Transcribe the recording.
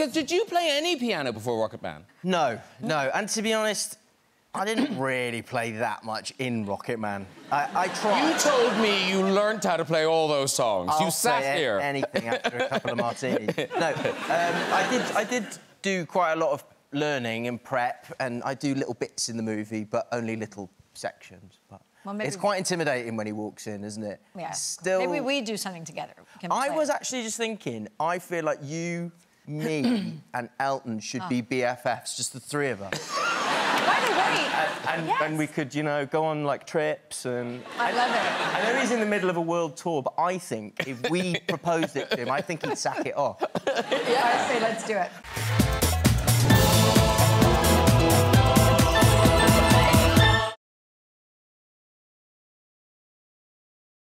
Because did you play any piano before Rocketman? No. And to be honest, I didn't really play that much in Rocketman. I tried. You told me you learnt how to play all those songs. I'll you sat play here. Anything after a couple of martinis. No, I did do quite a lot of learning and prep, and I do little bits in the movie, but only little sections. But well, it's quite intimidating when he walks in, isn't it? Yeah. Still, maybe we do something together. I was actually just thinking. I feel like you, me, and Elton should be BFFs, just the three of us. And we could, you know, go on, like, trips and... I love it. I know he's in the middle of a world tour, but I think if we proposed it to him, I think he'd sack it off. Yeah, I say let's do it.